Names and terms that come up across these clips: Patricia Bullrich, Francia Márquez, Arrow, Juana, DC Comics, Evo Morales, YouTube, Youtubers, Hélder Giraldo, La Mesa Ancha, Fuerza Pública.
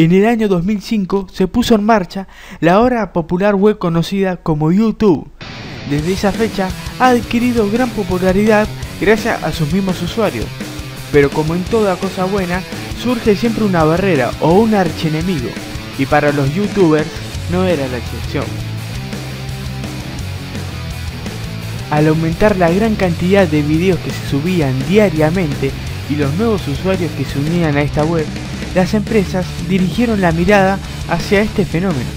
En el año 2005 se puso en marcha la ahora popular web conocida como YouTube. Desde esa fecha ha adquirido gran popularidad gracias a sus mismos usuarios. Pero como en toda cosa buena, surge siempre una barrera o un archienemigo, y para los youtubers no era la excepción. Al aumentar la gran cantidad de videos que se subían diariamente y los nuevos usuarios que se unían a esta web, las empresas dirigieron la mirada hacia este fenómeno,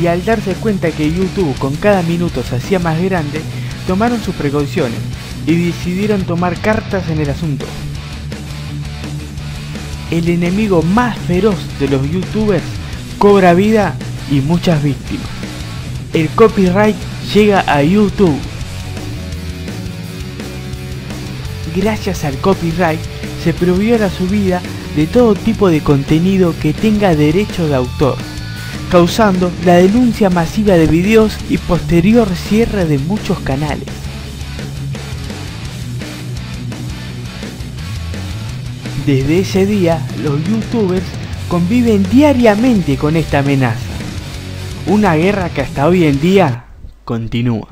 y al darse cuenta que YouTube con cada minuto se hacía más grande, tomaron sus precauciones y decidieron tomar cartas en el asunto. El enemigo más feroz de los youtubers cobra vida y muchas víctimas. El copyright llega a YouTube. Gracias al copyright se prohibió la subida de todo tipo de contenido que tenga derecho de autor, causando la denuncia masiva de videos y posterior cierre de muchos canales. Desde ese día, los youtubers conviven diariamente con esta amenaza, una guerra que hasta hoy en día continúa.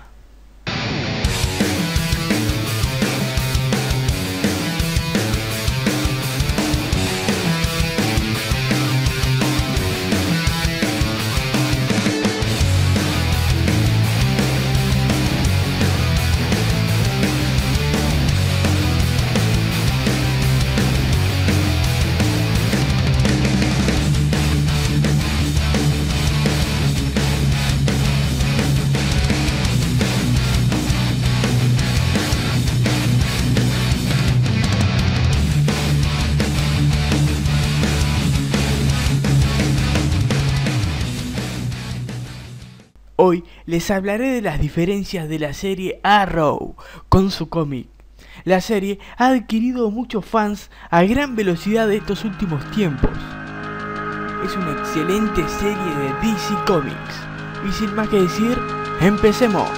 Hoy les hablaré de las diferencias de la serie Arrow con su cómic. La serie ha adquirido muchos fans a gran velocidad de estos últimos tiempos. Es una excelente serie de DC Comics. Y sin más que decir, ¡empecemos!